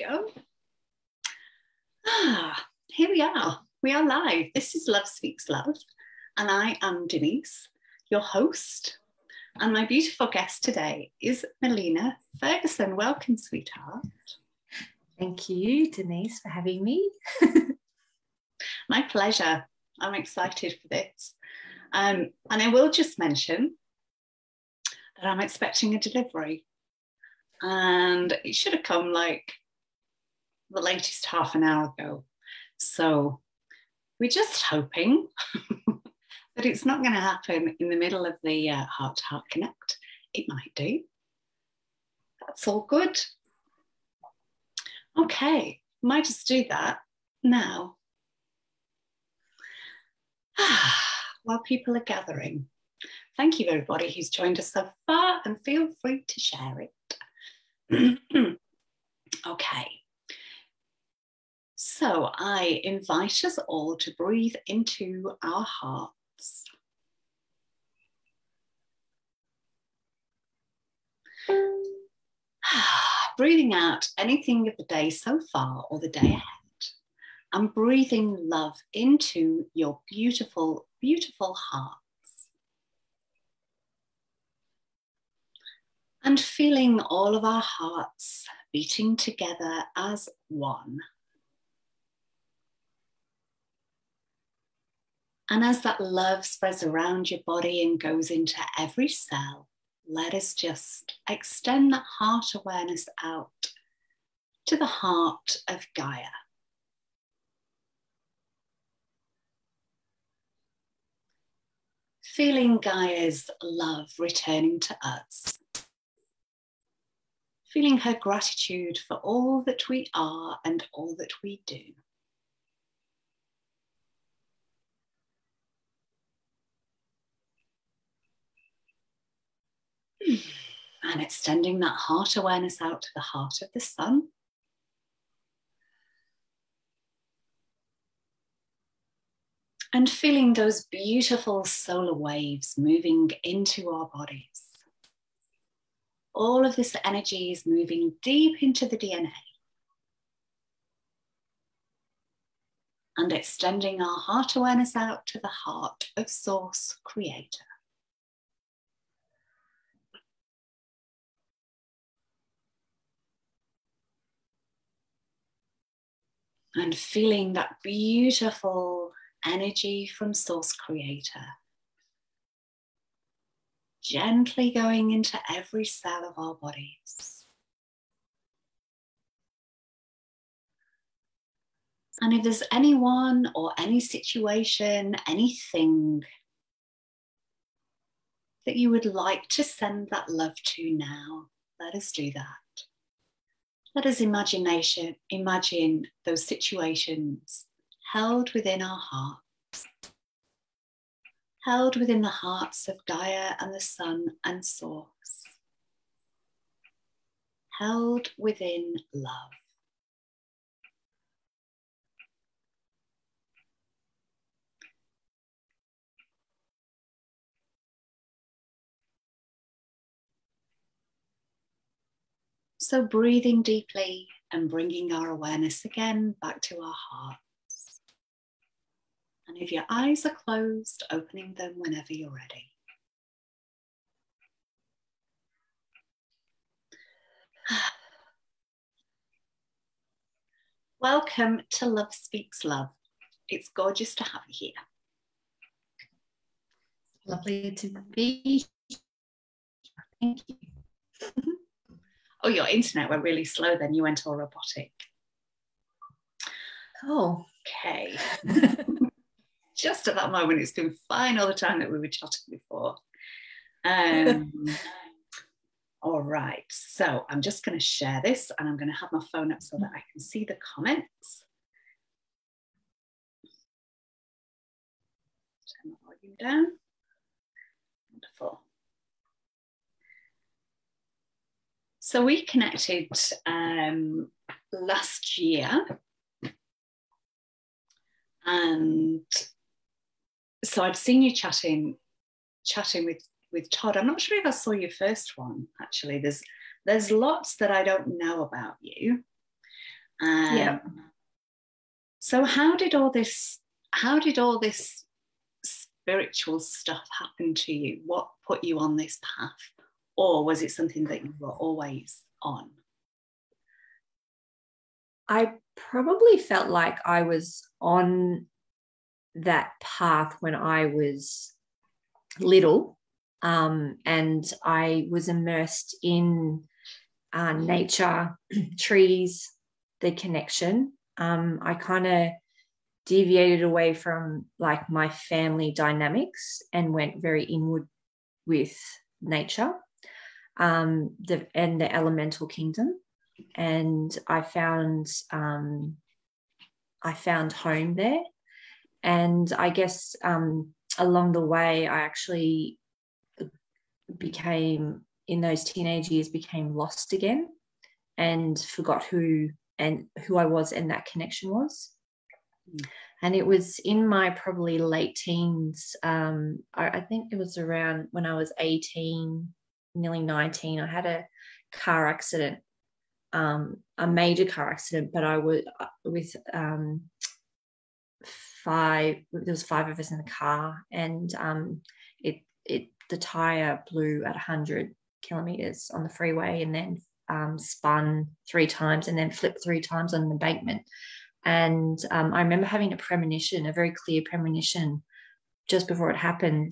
we go. Here we are. We are live. This is Love Speaks Love, and I am Denise, your host. And my beautiful guest today is Melina Ferguson. Welcome, sweetheart. Thank you, Denise, for having me. My pleasure. I'm excited for this. And I will just mention that I'm expecting a delivery. And it should have come like the latest half an hour ago. So we're just hoping that it's not going to happen in the middle of the Heart to Heart Connect. It might do. That's all good. Okay, might just do that now. While people are gathering. Thank you, everybody who's joined us so far, and feel free to share it. Okay. So I invite us all to breathe into our hearts. Breathing out anything of the day so far or the day ahead. And breathing love into your beautiful, beautiful hearts. And feeling all of our hearts beating together as one. And as that love spreads around your body and goes into every cell, let us just extend that heart awareness out to the heart of Gaia. Feeling Gaia's love returning to us. Feeling her gratitude for all that we are and all that we do. And extending that heart awareness out to the heart of the sun. And feeling those beautiful solar waves moving into our bodies. All of this energy is moving deep into the DNA. And extending our heart awareness out to the heart of Source Creator. And feeling that beautiful energy from Source Creator gently going into every cell of our bodies. And if there's anyone or any situation, anything that you would like to send that love to now, let us do that. Let us imagine those situations held within our hearts, held within the hearts of Gaia and the Sun and Source, held within love. So breathing deeply and bringing our awareness again back to our hearts. And if your eyes are closed, opening them whenever you're ready. Welcome to Love Speaks Love. It's gorgeous to have you here. Lovely to be here. Thank you. Oh, your internet went really slow then. You went all robotic. Oh, okay. Just at that moment, it's been fine all the time that we were chatting before. All right. So I'm just going to share this and I'm going to have my phone up so that I can see the comments. Turn the volume down. Wonderful. So we connected last year, and so I'd seen you chatting with Todd. I'm not sure if I saw your first one, actually. There's lots that I don't know about you, Yeah. So how did all this spiritual stuff happen to you? What put you on this path? Or was it something that you were always on? I probably felt like I was on that path when I was little, and I was immersed in nature, trees, the connection. I kind of deviated away from like my family dynamics and went very inward with nature, and the elemental kingdom. And I found home there. And I guess along the way, I actually became, in those teenage years, became lost again and forgot who I was and that connection was. Mm. And it was in my probably late teens. I think it was around when I was 18, nearly 19, I had a car accident. A major car accident, but I was with five. There was five of us in the car, and the tire blew at 100 kilometers on the freeway, and then spun three times, and then flipped three times on an embankment. And I remember having a premonition, a very clear premonition, just before it happened,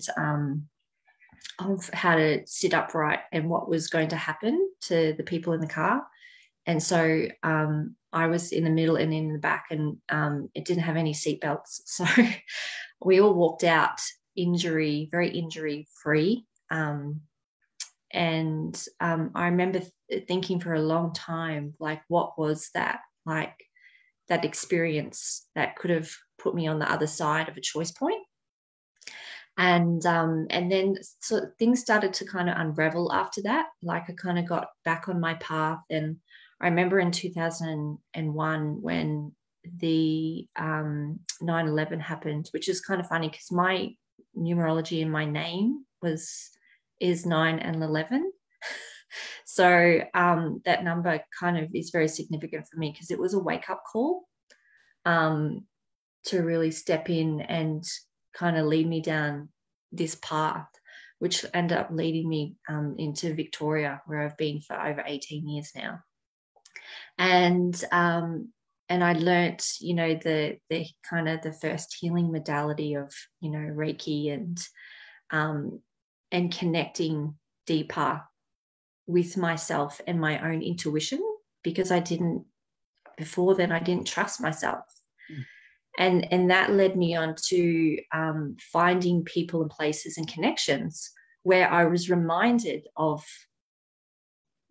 of how to sit upright and what was going to happen to the people in the car. And so I was in the middle and in the back, and it didn't have any seatbelts. So we all walked out very injury-free. I remember thinking for a long time, like, what was that? Like, that experience that could have put me on the other side of a choice point. And then so things started to kind of unravel after that. Like, I kind of got back on my path. And I remember in 2001 when the 9/11 happened, which is kind of funny because my numerology in my name is 9 and 11. So that number kind of is very significant for me because it was a wake-up call to really step in and kind of lead me down this path, which ended up leading me into Victoria, where I've been for over 18 years now. And I learnt, you know, the kind of the first healing modality of, you know, Reiki and connecting deeper with myself and my own intuition, because before then I didn't trust myself. Mm. And that led me on to finding people and places and connections where I was reminded of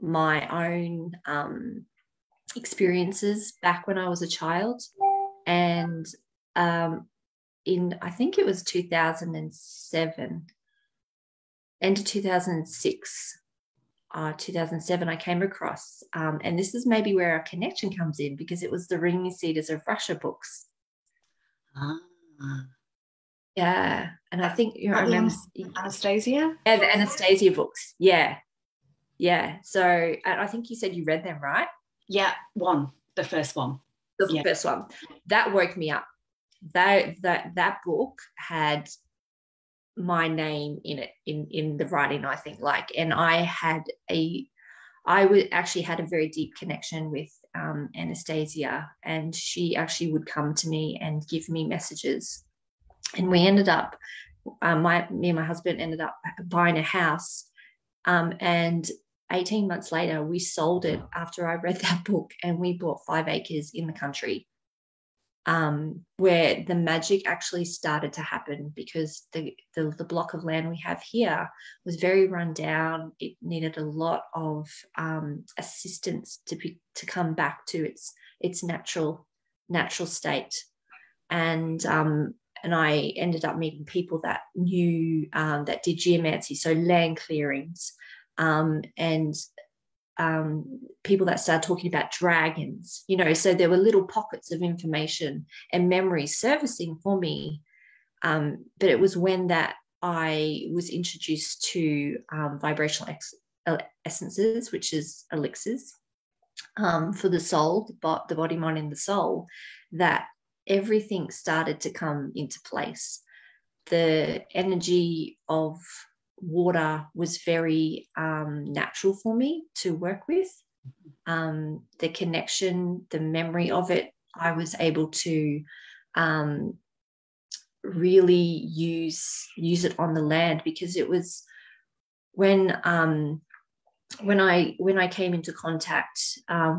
my own experiences back when I was a child. And I think it was 2007, end of 2006, 2007, I came across, and this is maybe where our connection comes in, because it was the Ringing Cedars of Russia books. Ah. Yeah. And I think I remember Anastasia? Yeah, the Anastasia books. Yeah. Yeah. So I think you said you read them, right? Yeah, the first one. The first one. That woke me up. That book had my name in it, in the writing, I think, like, and I actually had a very deep connection with Anastasia, and she actually would come to me and give me messages. And we ended up, me and my husband ended up buying a house, and 18 months later we sold it after I read that book, and we bought 5 acres in the country, where the magic actually started to happen, because the block of land we have here was very run down. It needed a lot of assistance to come back to its natural state. And I ended up meeting people that knew, that did geomancy, so land clearings, people that started talking about dragons, you know, so there were little pockets of information and memory surfacing for me. But it was when that I was introduced to vibrational essences, which is elixirs, for the soul, the body, mind, and the soul, that everything started to come into place. The energy of water was very natural for me to work with. The connection, the memory of it, I was able to really use it on the land, because it was when I came into contact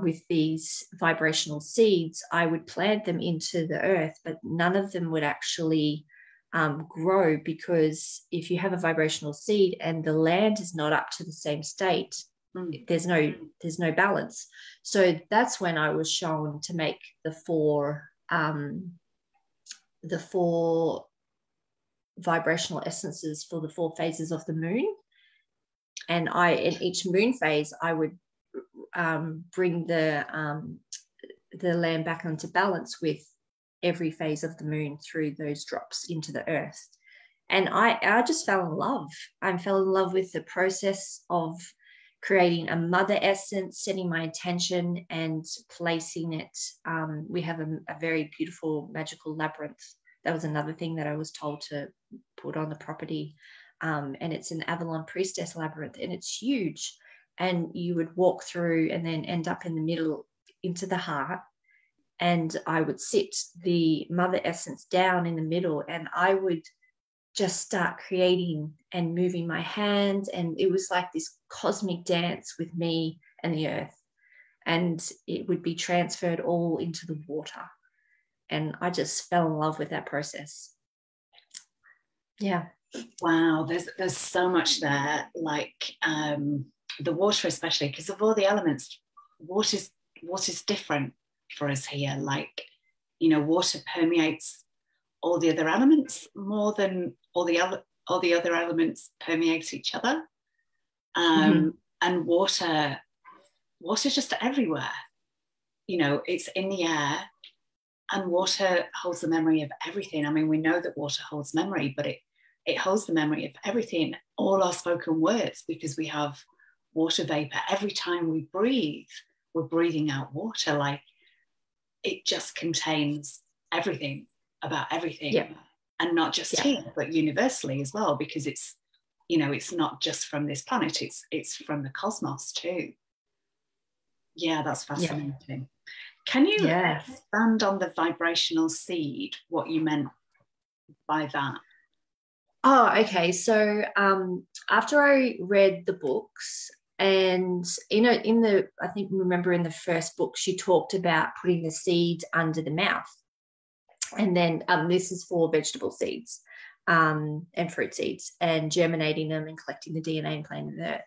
with these vibrational seeds, I would plant them into the earth, but none of them would actually grow, because if you have a vibrational seed and the land is not up to the same state, there's no balance. So that's when I was shown to make the four vibrational essences for the four phases of the moon. And in each moon phase, I would bring the land back into balance with every phase of the moon through those drops into the earth. And I just fell in love. I fell in love with the process of creating a mother essence, setting my intention and placing it. We have a very beautiful magical labyrinth. That was another thing that I was told to put on the property. And it's an Avalon priestess labyrinth, and it's huge. And you would walk through and then end up in the middle into the heart. And I would sit the mother essence down in the middle, and I would just start creating and moving my hands. And it was like this cosmic dance with me and the earth, and it would be transferred all into the water. And I just fell in love with that process. Yeah. Wow. There's so much there, like the water, especially because of all the elements. Water's different for us here. Like, you know, water permeates all the other elements more than all the other elements permeate each other. And water's just everywhere. You know, it's in the air, and water holds the memory of everything. I mean, we know that water holds memory, but it holds the memory of everything, all our spoken words, because we have water vapor. Every time we breathe, we're breathing out water. Like, it just contains everything about everything. Yeah. And not just here, but universally as well, because it's, you know, it's not just from this planet, it's from the cosmos too. Yeah, that's fascinating. Yeah. Can you expand on the vibrational seed, what you meant by that? Oh, okay. So after I read the books, and I think, remember, in the first book, she talked about putting the seed under the mouth. And then this is for vegetable seeds and fruit seeds, and germinating them and collecting the DNA and planting the earth.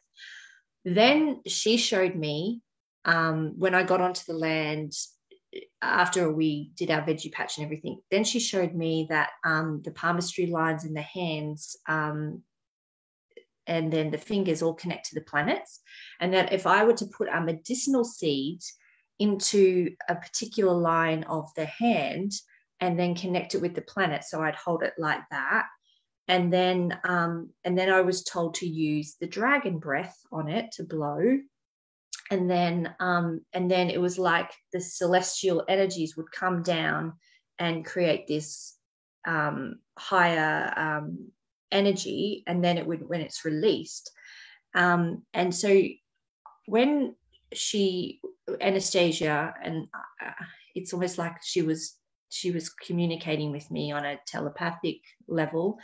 Then she showed me when I got onto the land after we did our veggie patch and everything, then she showed me that the palmistry lines in the hands and then the fingers all connect to the planets, and that if I were to put a medicinal seed into a particular line of the hand and then connect it with the planet, so I'd hold it like that, and then I was told to use the dragon breath on it to blow, and then it was like the celestial energies would come down and create this higher energy, and then it would, when it's released, and so when Anastasia, and it's almost like she was communicating with me on a telepathic level.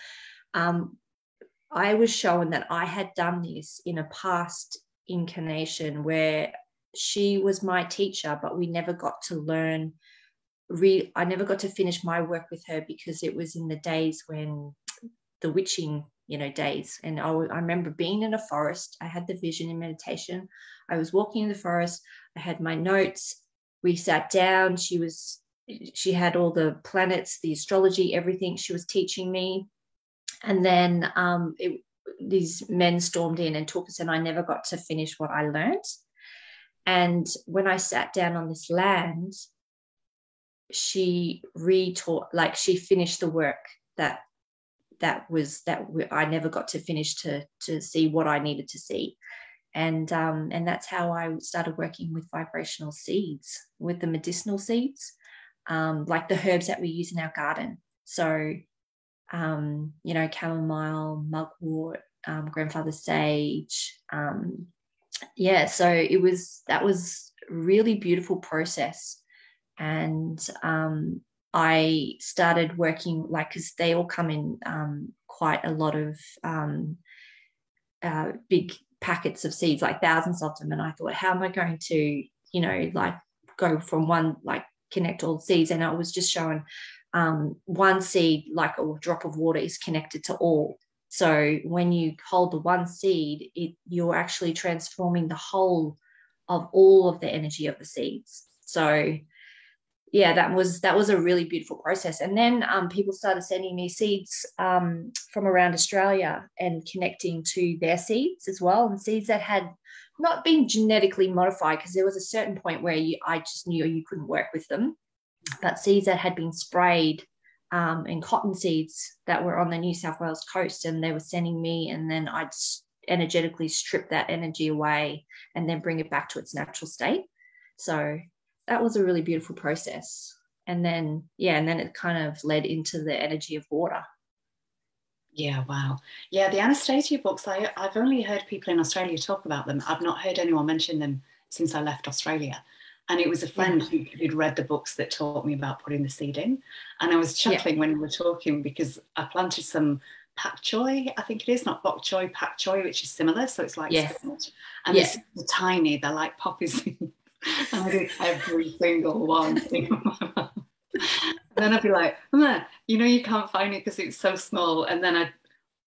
I was shown that I had done this in a past incarnation where she was my teacher, but we never got to learn. I never got to finish my work with her, because it was in the days when the witching, days. And I remember being in a forest. I had the vision in meditation. I was walking in the forest. I had my notes. We sat down. She had all the planets, the astrology, everything she was teaching me. And then these men stormed in and took us, and I never got to finish what I learned. And when I sat down on this land, she retaught, like she finished the work that I never got to finish to see what I needed to see. And that's how I started working with vibrational seeds, with the medicinal seeds, like the herbs that we use in our garden. So, you know, chamomile, mugwort, grandfather sage. Yeah, so that was a really beautiful process. And I started working, like, because they all come in quite a lot of big packets of seeds, like thousands of them. And I thought, how am I going to, you know, like go from one, like connect all the seeds? And I was just showing one seed, like a drop of water is connected to all. So when you hold the one seed, you're actually transforming the whole of all of the energy of the seeds. So yeah, that was a really beautiful process. And then people started sending me seeds from around Australia and connecting to their seeds as well, and seeds that had not been genetically modified, because there was a certain point where I just knew you couldn't work with them, but seeds that had been sprayed and cotton seeds that were on the New South Wales coast, and they were sending me, and then I'd energetically strip that energy away and then bring it back to its natural state. So that was a really beautiful process. And then, yeah, and then it kind of led into the energy of water. Yeah, wow. Yeah, the Anastasia books, I've only heard people in Australia talk about them. I've not heard anyone mention them since I left Australia. And it was a friend who'd read the books that taught me about putting the seed in. And I was chuckling when we were talking, because I planted some pak choi, I think it is, not bok choy, pak choi, which is similar. So it's like spinach. And they're tiny, they're like poppy seeds. I did every single one thing in my mouth. Then I'd be like, you know, you can't find it because it's so small. And then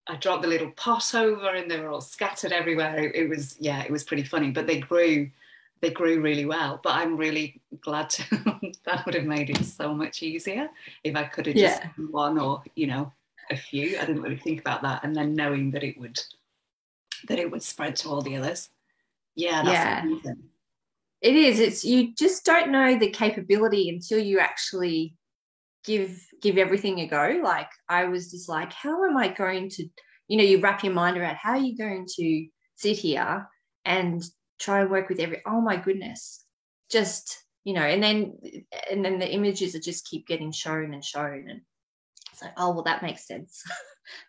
I dropped the little pot over, and they were all scattered everywhere. It was pretty funny. But they grew really well. But I'm really glad that would have made it so much easier if I could have just done one, or, you know, a few. I didn't really think about that. And then knowing that it would spread to all the others. Yeah, that's amazing. It is. You just don't know the capability until you actually give everything a go. Like, I was just like, how am I going to, you know, you wrap your mind around how are you going to sit here and try and work with oh my goodness, just, you know, and then the images are just keep getting shown, and it's like, oh well, that makes sense.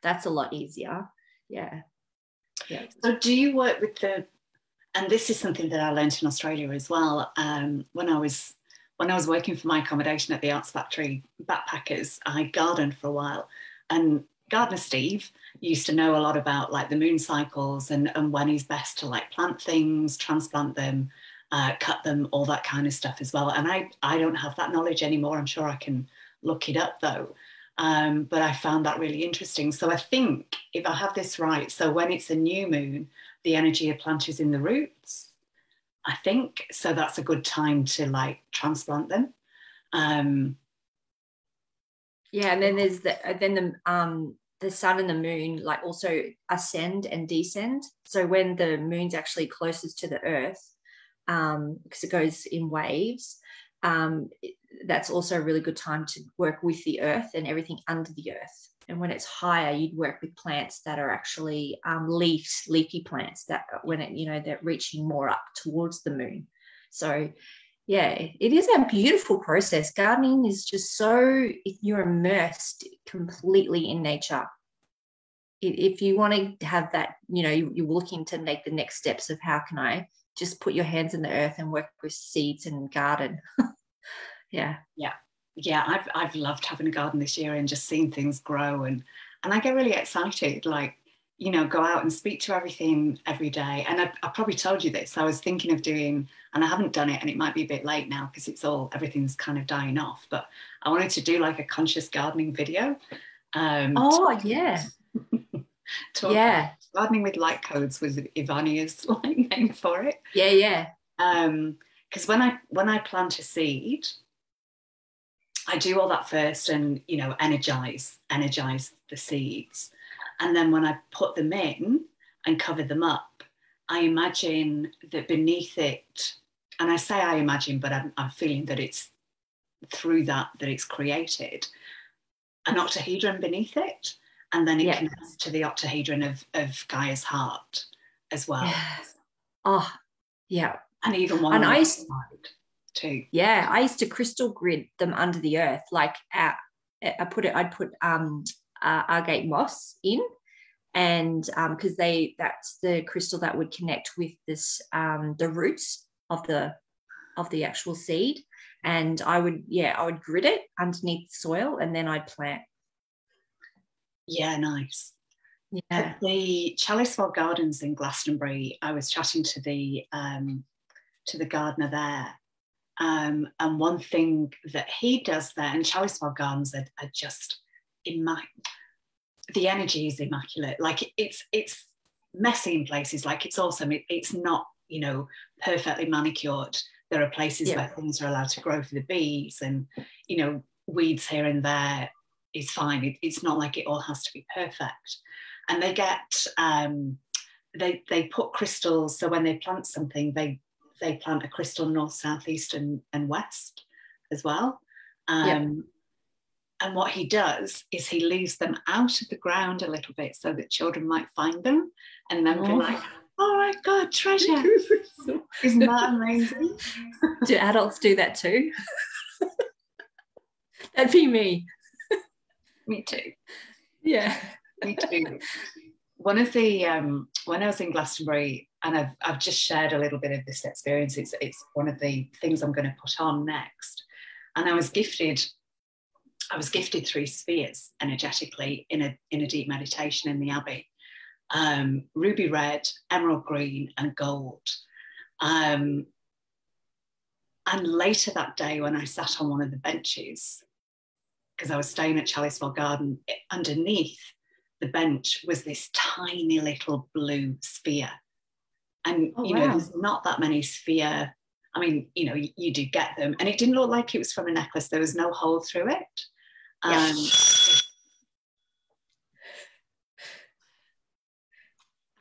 That's a lot easier. Yeah. Yeah. So do you work with and this is something that I learned in Australia as well. When I was working for my accommodation at the Arts Factory Backpackers, I gardened for a while. And gardener Steve used to know a lot about, like, the moon cycles and when is best to, like, plant things, transplant them, cut them, all that kind of stuff as well. And I don't have that knowledge anymore. I'm sure I can look it up though. But I found that really interesting. So I think, if I have this right, so when it's a new moon, the energy of plant is in the roots, I think. So that's a good time to, like, transplant them. Yeah, and then there's the sun and the moon, like, also ascend and descend. So when the moon's actually closest to the earth, because it goes in waves, that's also a really good time to work with the earth and everything under the earth. And when it's higher, you'd work with plants that are actually leafy plants that, when it, you know, they're reaching more up towards the moon. So yeah, it is a beautiful process. Gardening is just so, you're immersed completely in nature. If you want to have that, you know, you're looking to make the next steps of how can I just put your hands in the earth and work with seeds and garden. Yeah, I've loved having a garden this year and just seeing things grow, and I get really excited, like, you know, go out and speak to everything every day. And I probably told you this, I was thinking of doing, and I haven't done it, and it might be a bit late now because everything's kind of dying off, but I wanted to do, like, a conscious gardening video. Gardening with light codes was Ivania's, like, name for it. Because when I plant a seed, I do all that first, and, you know, energize the seeds. And then when I put them in and cover them up, I imagine that beneath it, and I say I imagine, but I'm feeling that it's through that it's created an octahedron beneath it. And then it connects to the octahedron of Gaia's heart as well. Yes. Oh, yeah. And even one. And I used to, too. Yeah, I used to crystal grid them under the earth. Like I'd put agate moss in, and because that's the crystal that would connect with this the roots of the actual seed. And I would grid it underneath the soil, and then I'd plant. Yeah, nice. Yeah. At the Chalice Well Gardens in Glastonbury, I was chatting to the gardener there, and one thing that he does there, and Chalice Well Gardens are just the energy is immaculate. Like it's messy in places, like it's awesome. It's not, perfectly manicured. There are places where things are allowed to grow for the bees, and weeds here and there is fine. It's not like it all has to be perfect. And they get they put crystals, so when they plant something, they plant a crystal north, south, east, and west as well. And what he does is he leaves them out of the ground a little bit so that children might find them and then be like, oh my God, treasure. Isn't that amazing? Do adults do that too? That'd be me. Me too. Yeah. Me too. One of the, when I was in Glastonbury, and I've just shared a little bit of this experience, it's one of the things I'm going to put on next. And I was gifted 3 spheres energetically in a deep meditation in the Abbey. Ruby red, emerald green, and gold. And later that day, when I sat on one of the benches, because I was staying at Chalice Well Garden, underneath the bench was this tiny little blue sphere. And, there's not that many sphere. I mean, you do get them. And it didn't look like it was from a necklace. There was no hole through it. I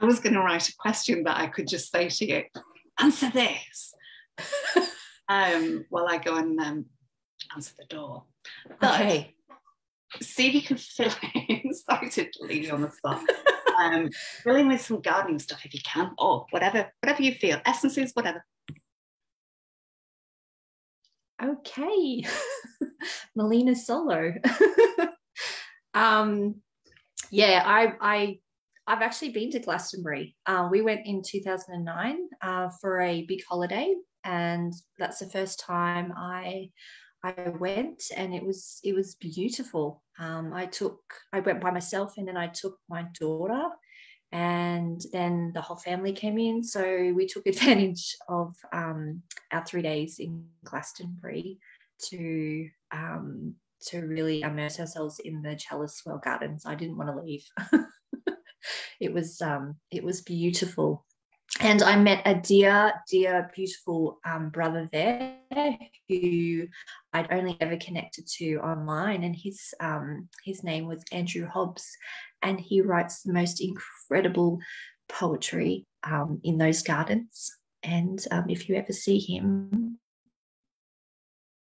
was going to write a question that I could just say to you, answer this, while I go and answer the door. But okay. See if you can fill in. Sorry to leave you on the spot. Fill in with some gardening stuff if you can, or whatever you feel, essences, whatever. Okay. Melina solo. I've actually been to Glastonbury. We went in 2009 for a big holiday, and that's the first time I went, and it was beautiful. I went by myself, and then I took my daughter, and then the whole family came in. So we took advantage of our 3 days in Glastonbury to really immerse ourselves in the Chalice Well Gardens. I didn't want to leave. It was beautiful, and I met a dear beautiful brother there who I'd only ever connected to online, and his name was Andrew Hobbs, and he writes the most incredible poetry in those gardens. And if you ever see him,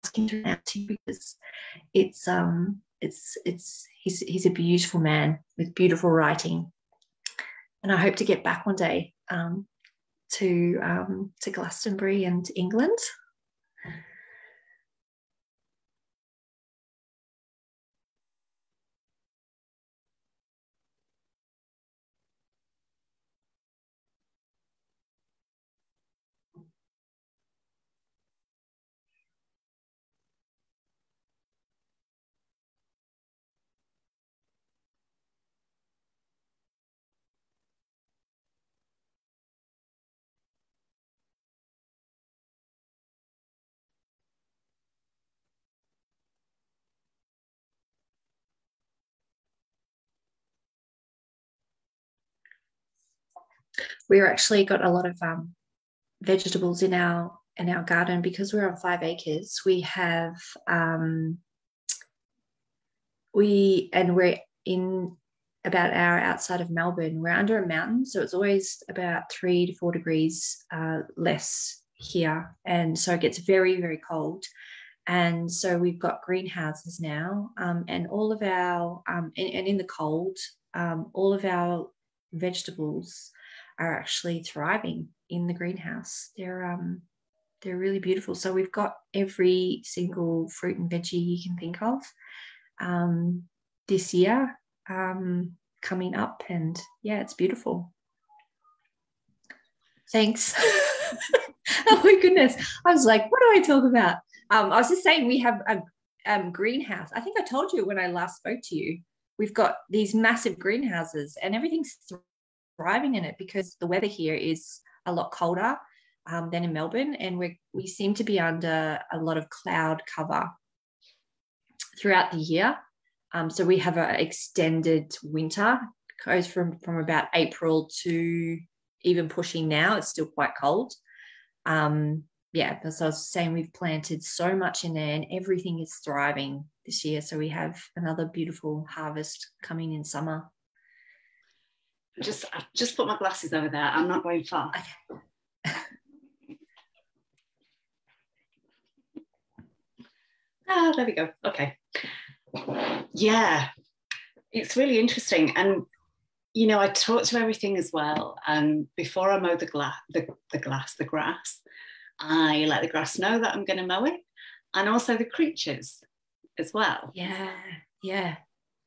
ask him to come out to you, because he's a beautiful man with beautiful writing. And I hope to get back one day to Glastonbury and England. We actually got a lot of vegetables in our garden, because we're on 5 acres. We have we're in about an hour outside of Melbourne. We're under a mountain, so it's always about 3 to 4 degrees less here, and so it gets very, very cold. And so we've got greenhouses now, and all of our and in the cold, all of our vegetables are actually thriving in the greenhouse. They're really beautiful. So we've got every single fruit and veggie you can think of this year coming up, and yeah, it's beautiful. Thanks. Oh my goodness, I was like, what do I talk about? I was just saying we have a greenhouse. I think I told you when I last spoke to you, we've got these massive greenhouses and everything's thriving in it because the weather here is a lot colder than in Melbourne, and we seem to be under a lot of cloud cover throughout the year. So we have an extended winter. It goes from about April to even pushing now. It's still quite cold. Yeah, as I was saying, we've planted so much in there and everything is thriving this year. So we have another beautiful harvest coming in summer. I just put my glasses over there. I'm not going far. Okay. Ah, there we go. Okay. Yeah, it's really interesting. And, you know, I talk to everything as well. And before I mow the grass, I let the grass know that I'm going to mow it, and also the creatures as well. Yeah, yeah.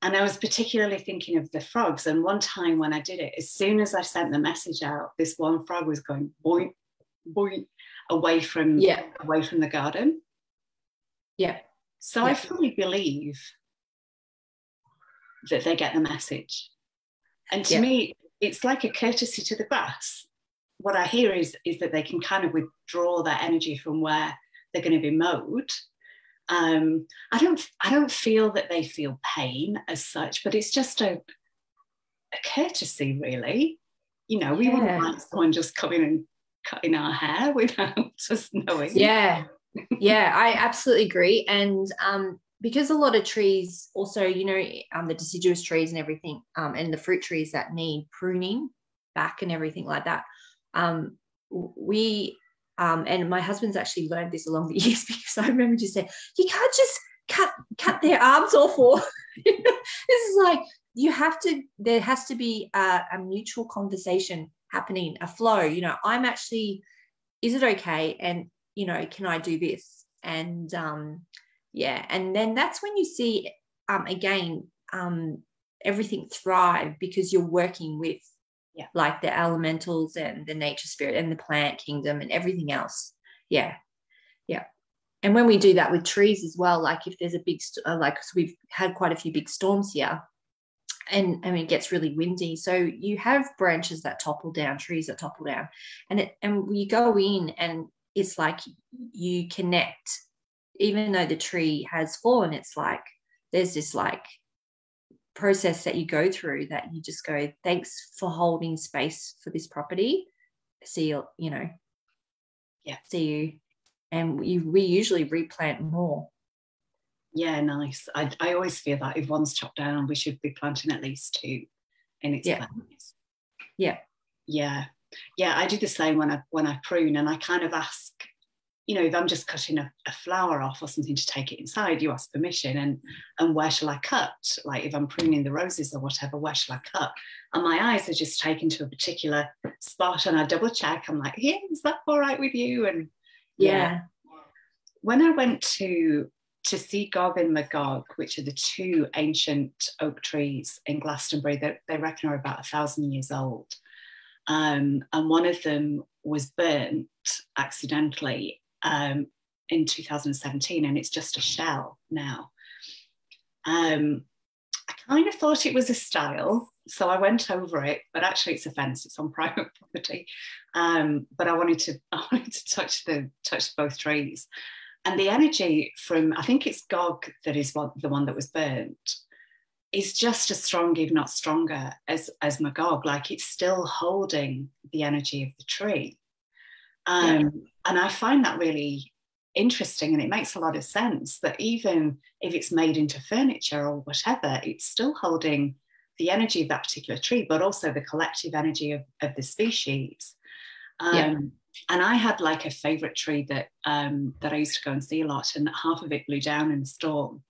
And I was particularly thinking of the frogs. And one time when I did it, as soon as I sent the message out, this one frog was going boing, boing, away from the garden. Yeah. So yeah. I fully believe that they get the message. And to me, it's like a courtesy to the grass. What I hear is that they can kind of withdraw their energy from where they're going to be mowed. I don't feel that they feel pain as such, but it's just a courtesy, really. You know, we wouldn't like someone just coming and cutting our hair without us knowing. Yeah, yeah, I absolutely agree. And because a lot of trees also, you know, the deciduous trees and everything, and the fruit trees that need pruning back and everything like that, and my husband's actually learned this along the years, because I remember just saying, you can't just cut their arms off, or this is like, you have to, there has to be a mutual conversation happening, a flow, you know, I'm actually, is it okay? And, you know, can I do this? And yeah, and then that's when you see, everything thrive, because you're working with, yeah, like the elementals and the nature spirit and the plant kingdom and everything else. Yeah, yeah. And when we do that with trees as well, like if there's a big, so we've had quite a few big storms here, and it gets really windy. So you have branches that topple down, trees that topple down, and you go in and it's like you connect, even though the tree has fallen. It's like there's this like process that you go through, that you just go, thanks for holding space for this property, see you, you know, yeah, see you. And we usually replant more. Yeah, nice. I always feel that if one's chopped down, we should be planting at least two in its place. Yeah, yeah, yeah. I do the same when I prune, and I kind of ask, you know, if I'm just cutting a flower off or something to take it inside, you ask permission, and where shall I cut? Like if I'm pruning the roses or whatever, where shall I cut? And my eyes are just taken to a particular spot, and I double check. I'm like, yeah, is that all right with you? And yeah. When I went to see Gog and Magog, which are the two ancient oak trees in Glastonbury that they reckon are about 1,000 years old. And one of them was burnt accidentally in 2017, and it's just a shell now. I kind of thought it was a stile, so I went over it, but actually it's a fence, it's on private property. But I wanted to touch both trees, and the energy from, I think it's Gog that is the one that was burnt, is just as strong, if not stronger, as Magog. Like it's still holding the energy of the tree. And I find that really interesting, and it makes a lot of sense that even if it's made into furniture or whatever, it's still holding the energy of that particular tree, but also the collective energy of the species. And I had like a favorite tree that I used to go and see a lot, and half of it blew down in a storm.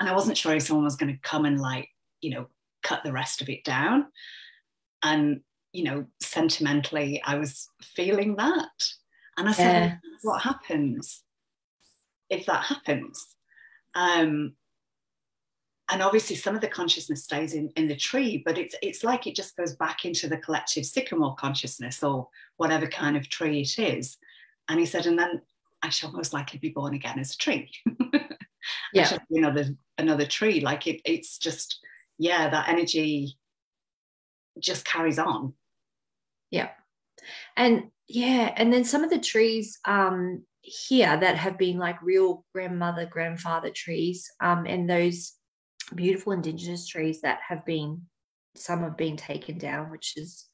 And I wasn't sure if someone was going to come and, like, you know, cut the rest of it down. And you know, sentimentally, I was feeling that. And I said, yes. What happens if that happens? And obviously some of the consciousness stays in the tree, but it's like it just goes back into the collective sycamore consciousness or whatever kind of tree it is. And he said, and then I shall most likely be born again as a tree. Yeah. I shall be another tree. Like it's just, yeah, that energy just carries on. Yeah. And yeah, and then some of the trees here that have been like real grandmother, grandfather trees, and those beautiful indigenous trees that have been, some have been taken down, which is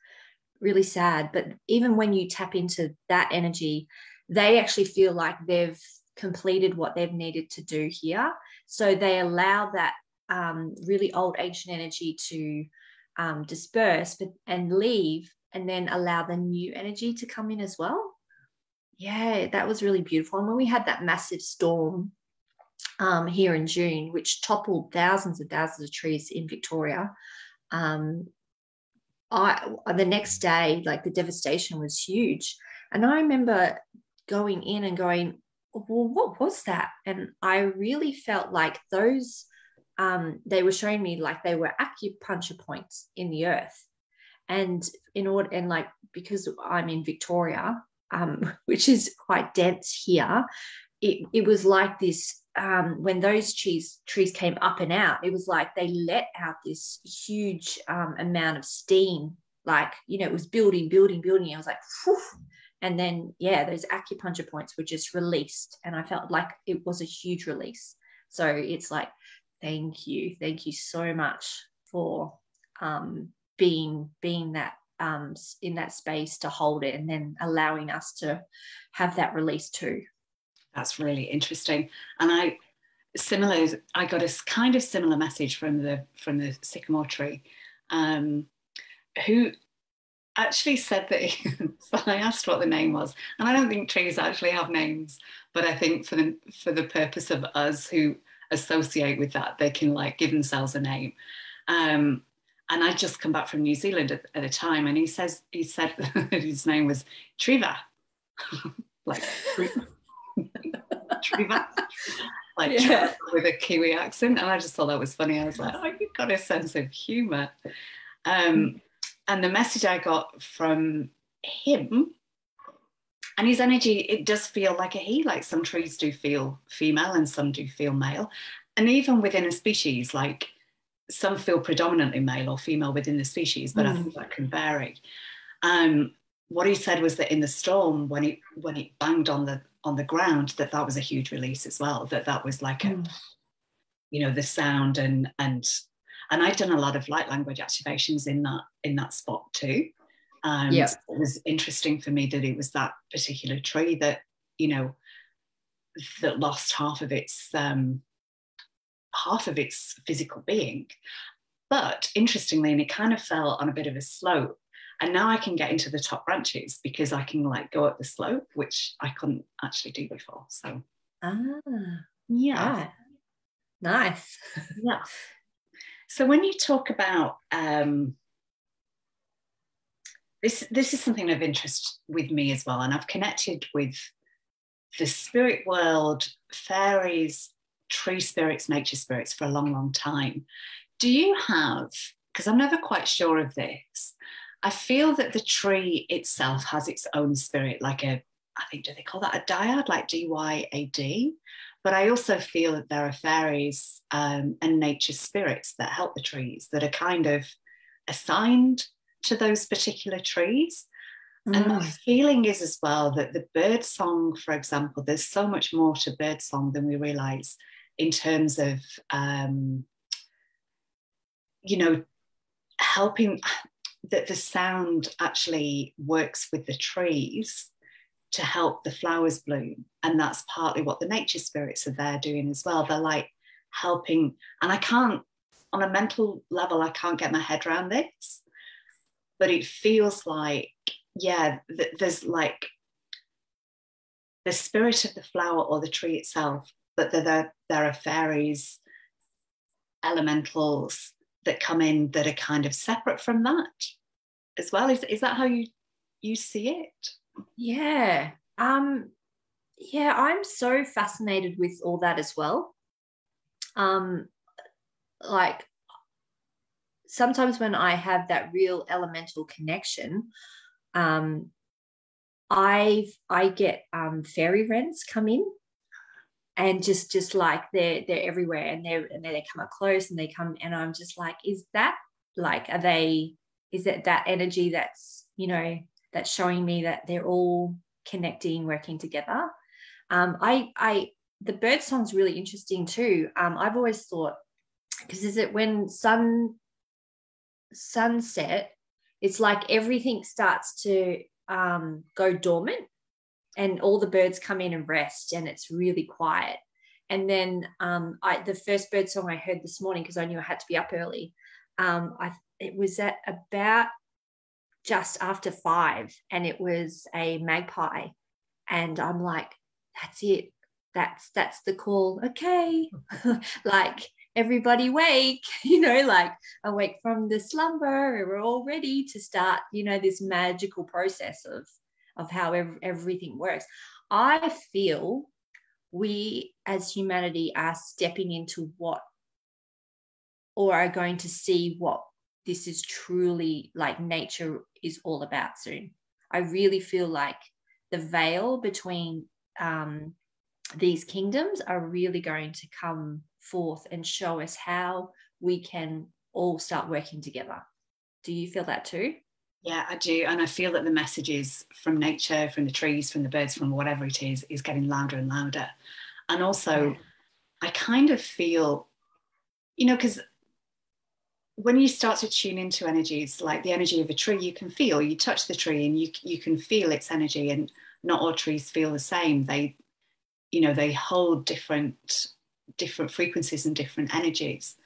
really sad. But even when you tap into that energy, they actually feel like they've completed what they've needed to do here. So they allow that really old ancient energy to disperse and leave, and then allow the new energy to come in as well. Yeah, that was really beautiful. And when we had that massive storm here in June, which toppled thousands and thousands of trees in Victoria, the next day, like, the devastation was huge. And I remember going in and going, well, what was that? And I really felt like those, they were showing me like they were acupuncture points in the earth. And because I'm in Victoria, which is quite dense here, it was like this, when those trees came up and out, it was like they let out this huge amount of steam. Like, you know, it was building, building, building. I was like, whew. And then, yeah, those acupuncture points were just released. And I felt like it was a huge release. So it's like, thank you so much for being that in that space to hold it, and then allowing us to have that release too. That's really interesting. And I got a kind of similar message from the sycamore tree, who actually said that. So I asked what the name was, and I don't think trees actually have names, but I think for the purpose of us who associate with that, they can like give themselves a name. And I'd just come back from New Zealand at the time, and he said that his name was Triva. Like Triva, like, yeah. With a Kiwi accent. And I just thought that was funny. I was like, oh, you've got a sense of humour. And the message I got from him, and his energy, it does feel like a he. Like, some trees do feel female and some do feel male. And even within a species, like, some feel predominantly male or female within the species, but I think that can vary. What he said was that in the storm, when it banged on the ground, that was a huge release as well. That was like a, you know, the sound and I'd done a lot of light language activations in that spot too. Yes. So it was interesting for me that it was that particular tree that, you know, that lost half of its physical being. But interestingly, and it kind of fell on a bit of a slope, and now I can get into the top branches because I can like go up the slope, which I couldn't actually do before. So yeah, nice. Yeah. So when you talk about this is something of interest with me as well, and I've connected with the spirit world, fairies, tree spirits, nature spirits for a long, long time. Do you have, because I'm never quite sure of this, I feel that the tree itself has its own spirit, like do they call that a dyad, like D-Y-A-D? But I also feel that there are fairies and nature spirits that help the trees, that are kind of assigned to those particular trees. And my feeling is as well that the bird song, for example, there's so much more to bird song than we realise in terms of, you know, helping that the sound actually works with the trees to help the flowers bloom. And that's partly what the nature spirits are there doing as well. They're like helping. And I can't, on a mental level, I can't get my head around this, but it feels like, yeah, there's like the spirit of the flower or the tree itself, but there are fairies, elementals that come in that are kind of separate from that. as well. Is that how you see it? Yeah. Yeah, I'm so fascinated with all that as well. Like sometimes when I have that real elemental connection, I get fairy wrens come in, and just like they're everywhere, and they come up close, and they come, and I'm just like, is that like, are they, is that that energy that's, you know, that's showing me that they're all connecting, working together. The bird song's really interesting too. I've always thought, because is it when sunset, it's like everything starts to go dormant, and all the birds come in and rest, and it's really quiet. And then the first bird song I heard this morning, because I knew I had to be up early, it was at about just after 5, and it was a magpie, and I'm like, that's it, that's the call, okay. Like, everybody wake, you know, like awake from the slumber, we're all ready to start, you know, this magical process of how everything works. I feel we as humanity are stepping into are going to see what this is truly like nature is all about soon. I really feel like the veil between these kingdoms are really going to come forth and show us how we can all start working together. Do you feel that too? Yeah, I do. And I feel that the messages from nature, from the trees, from the birds, from whatever it is getting louder and louder. And also, I kind of feel, you know, because when you start to tune into energies, like the energy of a tree, you can feel, you touch the tree and you can feel its energy, and not all trees feel the same. They, you know, they hold different frequencies and different energies.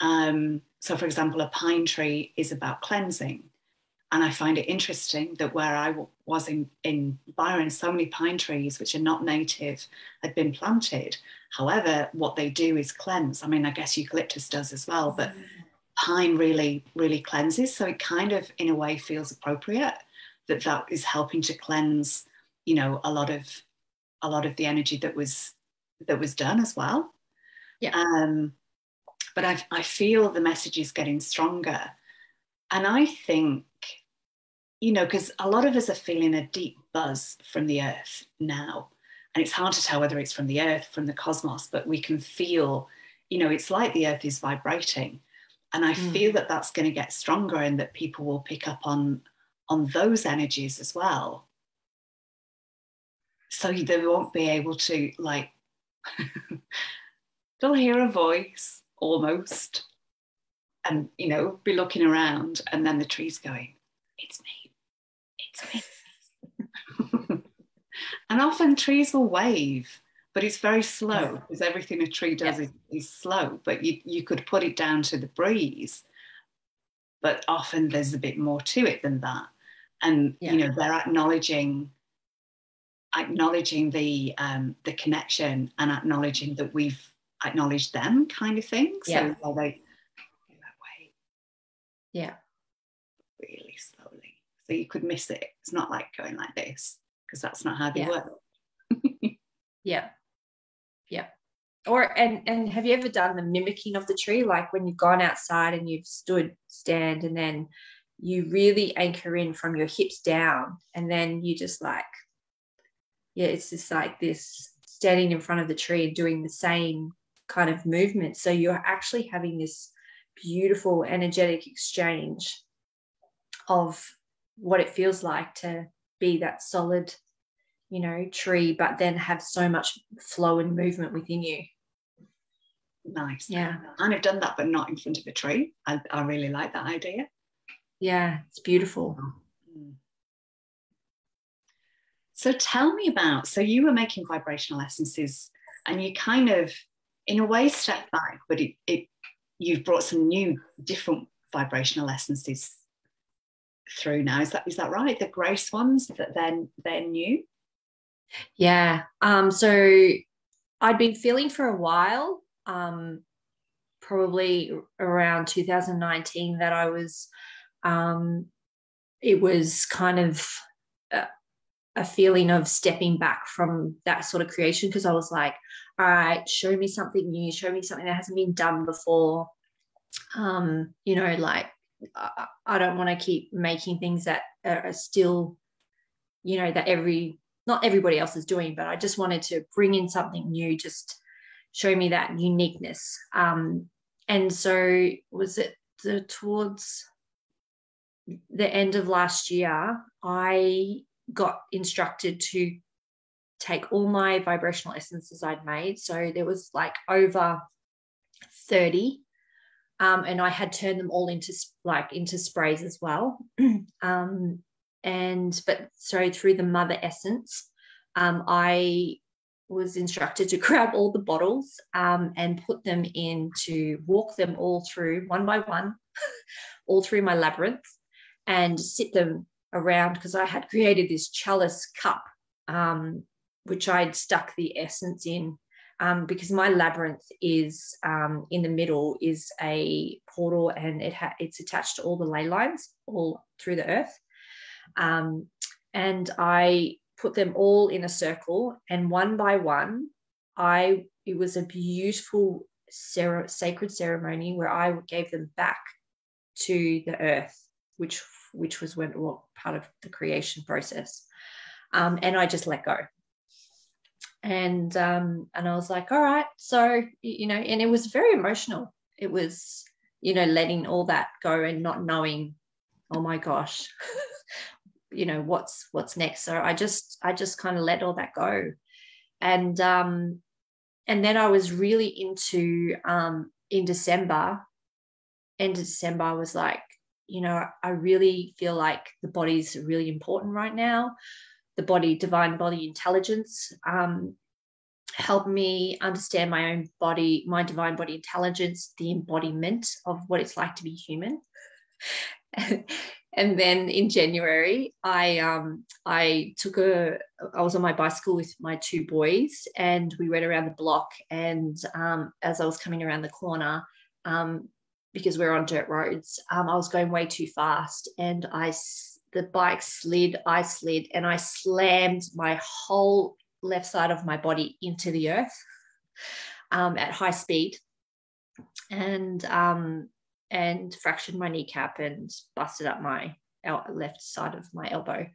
So for example, a pine tree is about cleansing. And I find it interesting that where I was in Byron, so many pine trees, which are not native, had been planted. However, what they do is cleanse. I mean, I guess eucalyptus does as well, but pine really, really cleanses. So it kind of, in a way, feels appropriate that that is helping to cleanse, you know, a lot of the energy that was done as well. Yeah. But I feel the message is getting stronger. And I think, you know, because a lot of us are feeling a deep buzz from the earth now. And it's hard to tell whether it's from the earth, from the cosmos, but we can feel, you know, it's like the earth is vibrating. And I feel that that's going to get stronger, and that people will pick up on those energies as well. So they won't be able to, like, they'll hear a voice almost, and, you know, be looking around, and then the tree's going, it's me. And often trees will wave, but it's very slow, because everything a tree does is slow, but you could put it down to the breeze, but often there's a bit more to it than that. And you know, they're acknowledging the connection, and acknowledging that we've acknowledged them, kind of thing. So they go that way, really slowly, so you could miss it. It's not like going like this, because that's not how they work. Yeah. Or and have you ever done the mimicking of the tree, like when you've gone outside and you've stand, and then you really anchor in from your hips down, and then you just like, it's just like this, standing in front of the tree and doing the same kind of movement. So you're actually having this beautiful energetic exchange of what it feels like to be that solid, you know, tree, but then have so much flow and movement within you. Nice. Yeah. And I've done that, but not in front of a tree. I really like that idea. Yeah, it's beautiful. So tell me about, so you were making vibrational essences, and you kind of, in a way, stepped back, but you've brought some new, different vibrational essences through now. Is that right? The grace ones, that then they're new? Yeah. So I'd been feeling for a while, probably around 2019, that I was it was kind of a feeling of stepping back from that sort of creation, because I was like, all right, show me something new, show me something that hasn't been done before. You know, like I don't want to keep making things that are still, you know, that not everybody else is doing, but I just wanted to bring in something new, just show me that uniqueness. And so was it towards the end of last year, I got instructed to take all my vibrational essences I'd made. So there was like over 30, and I had turned them all into sprays as well. So through the mother essence, I was instructed to grab all the bottles and put them in, to walk them all through one by one, all through my labyrinth, and sit them around, because I had created this chalice cup, which I'd stuck the essence in, because my labyrinth is in the middle is a portal, and it's attached to all the ley lines all through the earth. And I put them all in a circle, and one by one, it was a beautiful sacred ceremony where I gave them back to the earth, which was part of the creation process. And I just let go. And I was like, all right, so, you know, and it was very emotional. It was, you know, letting all that go and not knowing, oh my gosh, you know, what's next. So I just kind of let all that go. And then I was really into, in December, I was like, you know, I really feel like the body's really important right now. The body, divine body intelligence, helped me understand my own body, my divine body intelligence, the embodiment of what it's like to be human. And then in January, I was on my bicycle with my two boys, and we went around the block. And as I was coming around the corner, because we're on dirt roads, I was going way too fast, and the bike slid, I slid, and I slammed my whole left side of my body into the earth at high speed, and fractured my kneecap and busted up my left side of my elbow.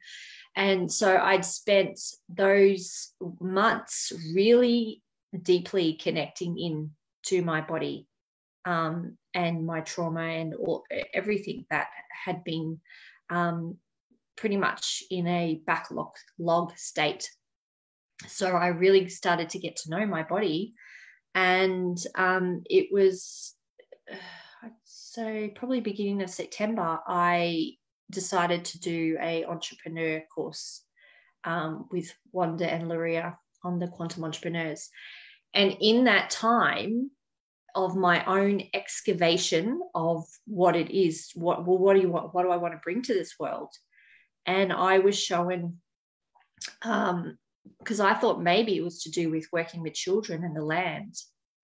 And so I'd spent those months really deeply connecting in to my body, and my trauma, and everything that had been pretty much in a backlog state. So I really started to get to know my body, and it was... So probably beginning of September, I decided to do an entrepreneur course with Wanda and Luria on the quantum entrepreneurs. And in that time of my own excavation of what it is, what do I want to bring to this world? And I was shown, because I thought maybe it was to do with working with children and the land,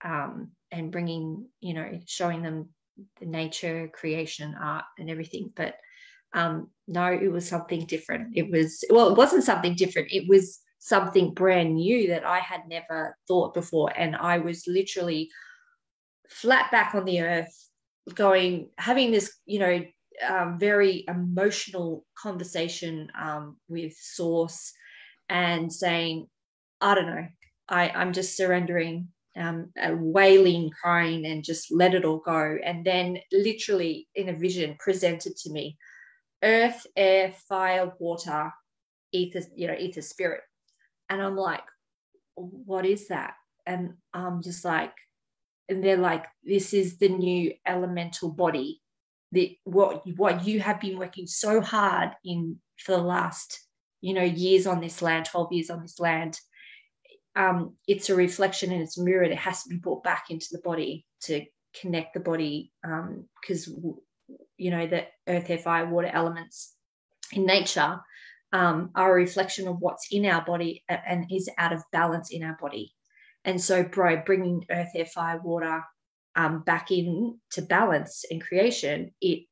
and bringing, you know, showing them the nature, creation, art, and everything. But no, it was something different. It wasn't something different. It was something brand new that I had never thought before. And I was literally flat back on the earth, having this, you know, very emotional conversation with Source, and saying, I don't know, I'm just surrendering. Wailing, crying, and just let it all go. And then literally in a vision presented to me, earth, air, fire, water, ether, you know, ether spirit. And I'm like, what is that? And I'm just like, and they're like, this is the new elemental body, what you have been working so hard in for the last, you know, years on this land, 12 years on this land. It's a reflection and it's mirrored. It has to be brought back into the body to connect the body, because, you know, the earth, air, fire, water elements in nature are a reflection of what's in our body and is out of balance in our body. And so by bringing earth, air, fire, water back into balance and creation, it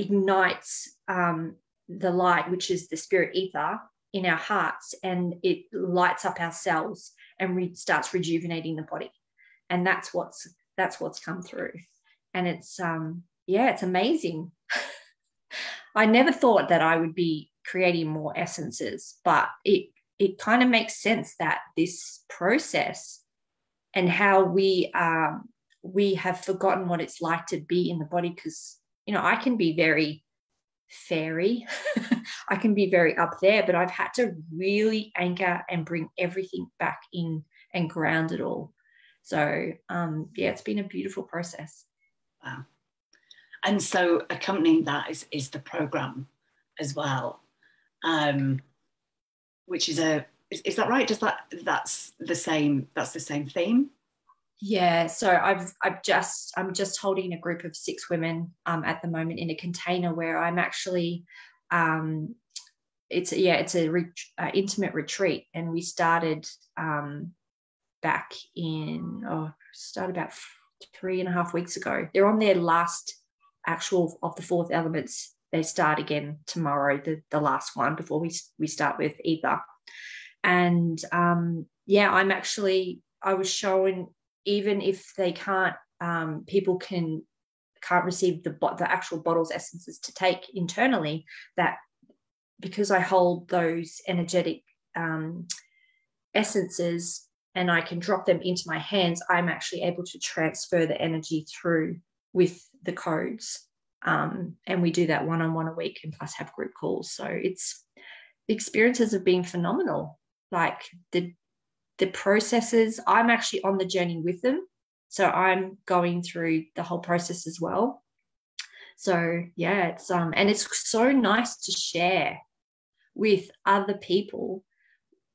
ignites the light, which is the spirit ether, in our hearts, and it lights up our cells and starts rejuvenating the body. And that's what's come through. And it's, yeah, it's amazing. I never thought that I would be creating more essences, but it kind of makes sense that this process and how we have forgotten what it's like to be in the body, because, you know, I can be very fairy. I can be very up there, but I've had to really anchor and bring everything back in and ground it all. So, yeah, it's been a beautiful process. Wow. And so accompanying that is the program as well, which is is that right? That's the same theme? Yeah. So I'm just holding a group of 6 women at the moment in a container where I'm actually, it's a intimate retreat, and we started back in started about 3.5 weeks ago. They're on their last actual of the 4 elements. They start again tomorrow, the last one before we start with ether. And yeah, I was showing, even if they can't, people can't receive the actual bottles, essences to take internally, that because I hold those energetic essences and I can drop them into my hands, I'm actually able to transfer the energy through with the codes. And we do that one-on-one a week, and plus have group calls. So the experiences have been phenomenal. Like the processes, I'm actually on the journey with them. So I'm going through the whole process as well. So yeah, it's, and it's so nice to share with other people,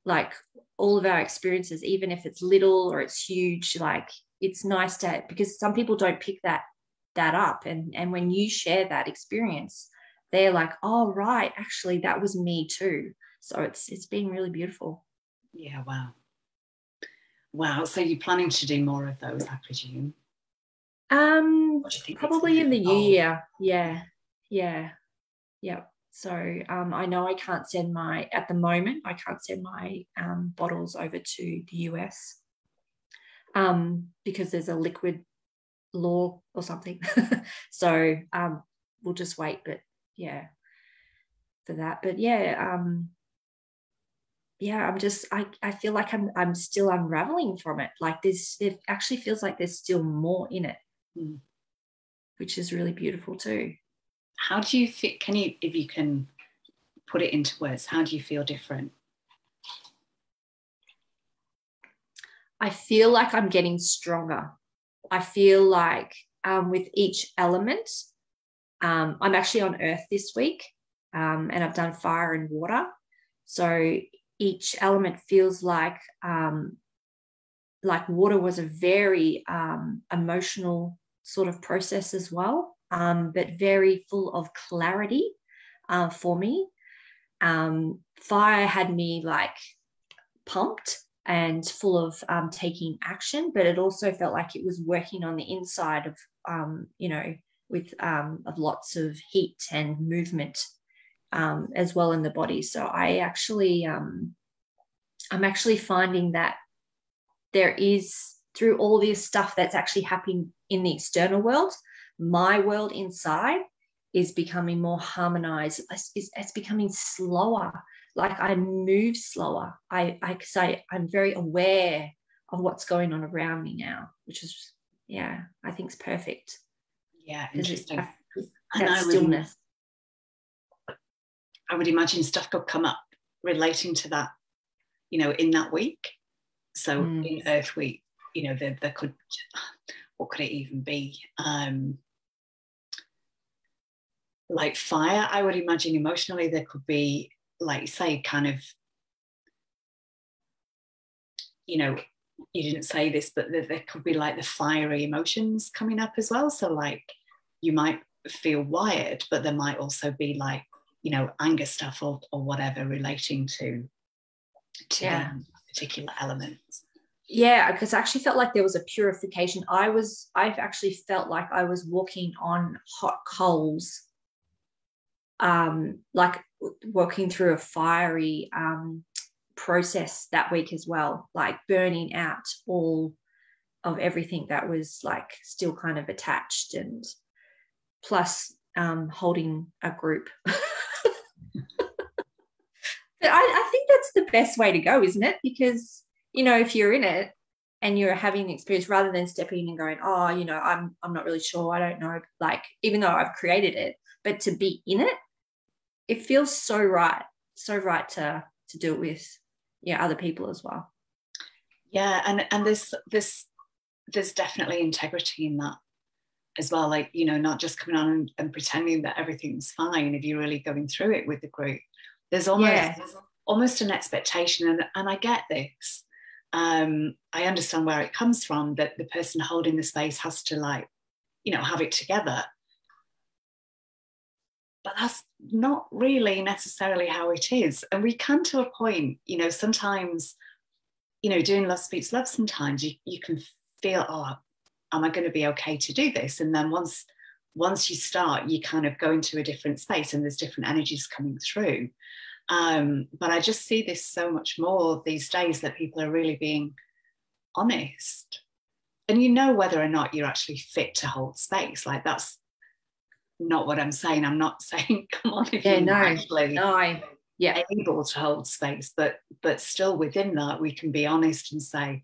like all of our experiences, even if it's little or it's huge. Like, it's nice to, because some people don't pick that up. And when you share that experience, they're like, oh, right, actually that was me too. So it's been really beautiful. Yeah. Wow. Wow, so you're planning to do more of those, I presume? Probably in the new year. Yeah. So I know I can't send my bottles over to the US because there's a liquid law or something. So we'll just wait, but yeah, for that. But yeah, yeah, I'm just, I feel like I'm still unraveling from it. Like it actually feels like there's still more in it, which is really beautiful too. How do you feel, if you can put it into words, how do you feel different? I feel like I'm getting stronger. I feel like with each element, I'm actually on earth this week, and I've done fire and water. So each element feels like water was a very emotional sort of process as well, but very full of clarity for me. Fire had me like pumped and full of taking action, but it also felt like it was working on the inside of, of lots of heat and movement as well in the body. So I actually, I'm actually finding that there is, through all this stuff that's actually happening in the external world, my world inside is becoming more harmonized. It's becoming slower. Like, I move slower. I'm very aware of what's going on around me now, which is, yeah, I think it's perfect. Yeah, interesting. That stillness. I would imagine stuff could come up relating to that, you know, in that week. So in Earth Week, you know, there could, what could it even be? Like fire, I would imagine emotionally there could be, like you say, kind of, you know, you didn't say this, but there could be like the fiery emotions coming up as well. So like you might feel wired, but there might also be like, you know, anger stuff or whatever relating to particular elements. Yeah, because I actually felt like there was a purification. I've actually felt like I was walking on hot coals like walking through a fiery process that week as well, like burning out all of everything that was like still kind of attached, and plus holding a group. But I think that's the best way to go, isn't it? Because, you know, if you're in it and you're having the experience, rather than stepping in and going, oh, you know, I'm not really sure, I don't know, like, even though I've created it, but to be in it, it feels so right to do it with, yeah, other people as well. Yeah, and there's definitely integrity in that as well, like, you know, not just coming on and pretending that everything's fine. If you're really going through it with the group, there's almost, yeah, almost an expectation, and I get this. I understand where it comes from, that the person holding the space has to, like, you know, have it together. But that's not really necessarily how it is. And we can, to a point, you know, sometimes, you know, doing Love Speaks Love, sometimes you can feel, oh, am I going to be okay to do this? And then once you start, you kind of go into a different space and there's different energies coming through. But I just see this so much more these days, that people are really being honest, and you know whether or not you're actually fit to hold space. Like, that's not what I'm saying. I'm not saying come on if you're actually able to hold space, but still within that we can be honest and say,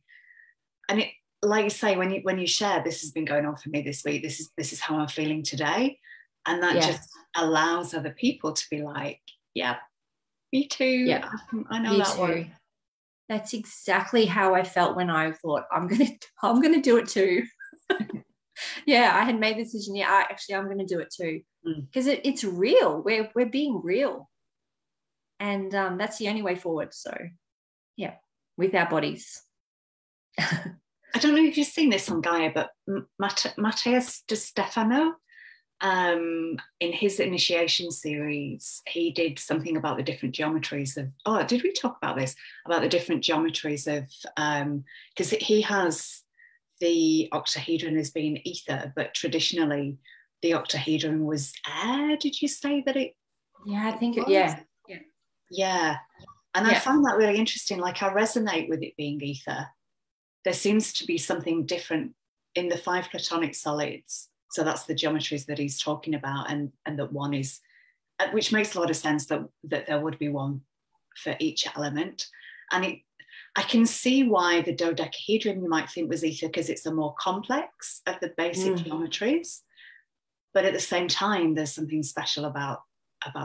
and it, like you say, when you share, this has been going on for me this week, this is how I'm feeling today, and that just allows other people to be like, yeah, me too. Yeah, I know that one. That's exactly how I felt when I thought I'm gonna do it too. Yeah, I had made the decision. Yeah, I'm gonna do it too, because it's real. We're being real, and that's the only way forward. So, yeah, with our bodies. I don't know if you've seen this on Gaia, but Mateus de Stefano, in his initiation series, he did something about the different geometries of, oh, did we talk about this? About the different geometries of, because he has the octahedron as being ether, but traditionally the octahedron was air. Did you say that it? Yeah, I think it was. Yeah. And I found that really interesting. Like, I resonate with it being ether. There seems to be something different in the 5 platonic solids. So that's the geometries that he's talking about, and that one is, which makes a lot of sense, that there would be one for each element. And I can see why the dodecahedron you might think was ether, because it's a more complex of the basic geometries. But at the same time, there's something special about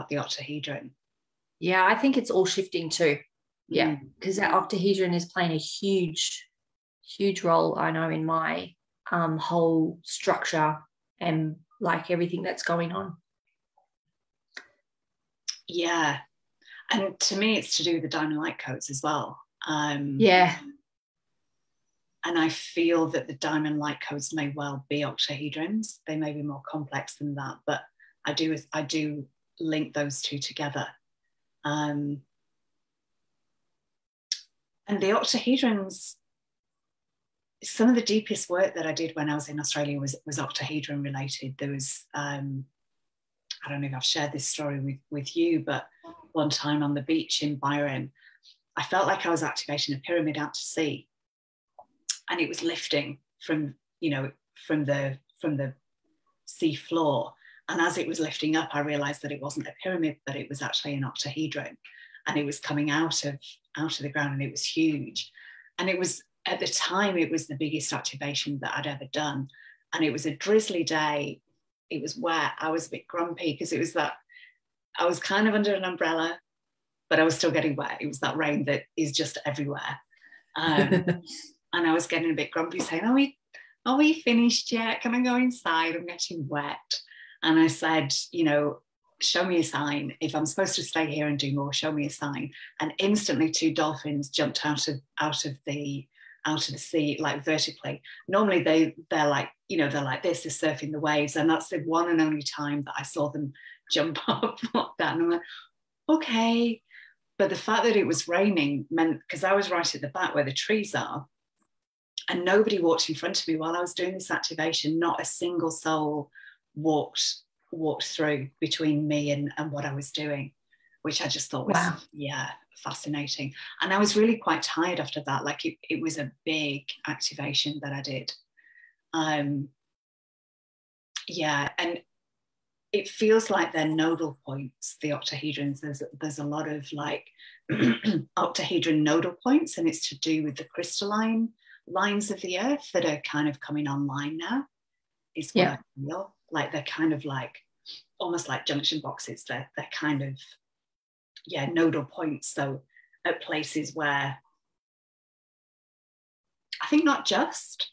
the octahedron. Yeah, I think it's all shifting too. Yeah, because that octahedron is playing a huge role, I know, in my whole structure and like everything that's going on. Yeah, and to me it's to do with the dynamite codes as well. And I feel that the diamond light codes may well be octahedrons. They may be more complex than that, but I do link those two together. And the octahedrons, some of the deepest work that I did when I was in Australia was octahedron related. There was, I don't know if I've shared this story with you, but one time on the beach in Byron, I felt like I was activating a pyramid out to sea, and it was lifting from the sea floor. And as it was lifting up, I realized that it wasn't a pyramid, but it was actually an octahedron, and it was coming out of the ground, and it was huge. And it was, at the time, it was the biggest activation that I'd ever done. And it was a drizzly day. It was wet. I was a bit grumpy because it was that I was kind of under an umbrella, but I was still getting wet. It was that rain that is just everywhere. And I was getting a bit grumpy, saying, are we finished yet? Can I go inside? I'm getting wet. And I said, you know, show me a sign. If I'm supposed to stay here and do more, show me a sign. And instantly 2 dolphins jumped out of the sea, like vertically. Normally they're like, you know, they're like this, they're surfing the waves, and that's the one and only time that I saw them jump up like that. And I'm like, okay. But the fact that it was raining meant, because I was right at the back where the trees are, and nobody walked in front of me while I was doing this activation. Not a single soul walked walked through between me and what I was doing, which I just thought was, wow, yeah, fascinating. And I was really quite tired after that. Like it was a big activation that I did. Yeah, and it feels like they're nodal points, the octahedrons. There's a lot of like octahedron nodal points, and it's to do with the crystalline lines of the earth that are kind of coming online now. Is what I feel. Like they're kind of like, almost like junction boxes. They're kind of, yeah, nodal points. So at places where, I think not just,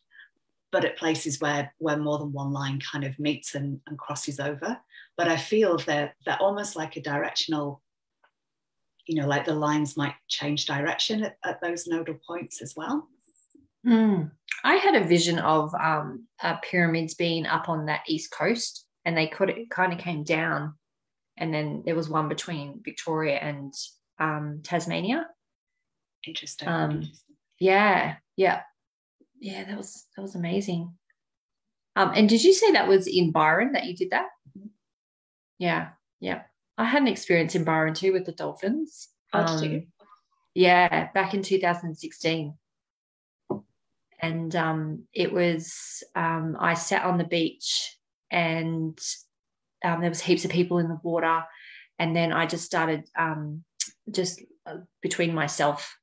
but at places where more than one line kind of meets and crosses over. But I feel that they're almost like a directional, you know, like the lines might change direction at those nodal points as well. Mm. I had a vision of pyramids being up on that east coast, and they kind of came down, and then there was one between Victoria and Tasmania. Interesting. Yeah, that was amazing. And did you say that was in Byron that you did that? Mm-hmm. Yeah. I had an experience in Byron too with the dolphins. Yeah, back in 2016. And it was, I sat on the beach, and there was heaps of people in the water, and then I just started between myself.